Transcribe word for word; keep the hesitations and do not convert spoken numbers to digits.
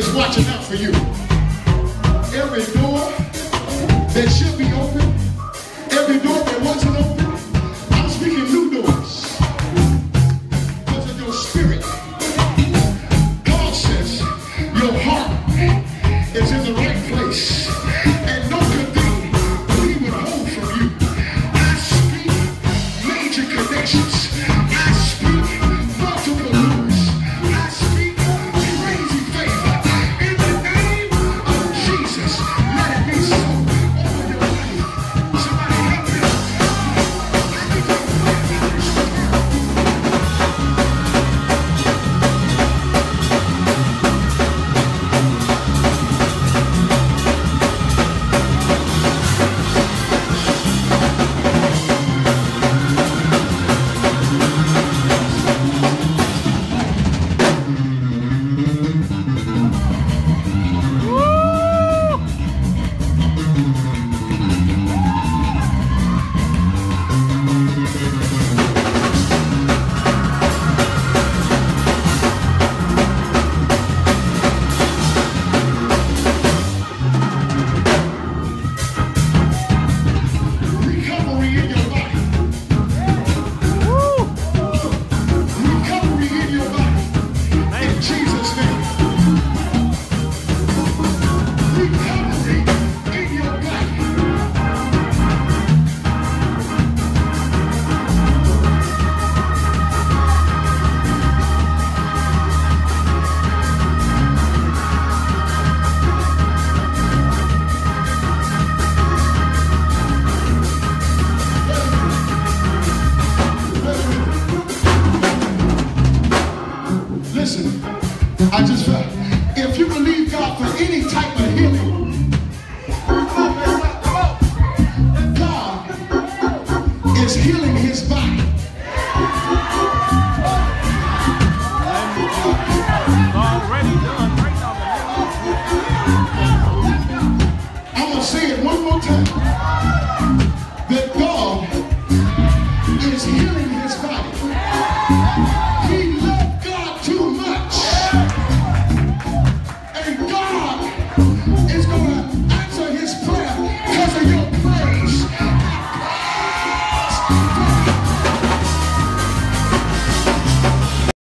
is watching out for you. Every door that should be open, every door that wasn't open, I'm speaking new doors. Because of your spirit. God says your heart is in the right place. And no good thing we would hold from you. I speak major connections. I speak multiple doors. I speak crazy favor. In the name of Jesus, let it be so over your life. Somebody help me. I need to listen, I just felt, if you believe God for any type of healing, God is healing his body. Already done right now. I'm going to say it one more time.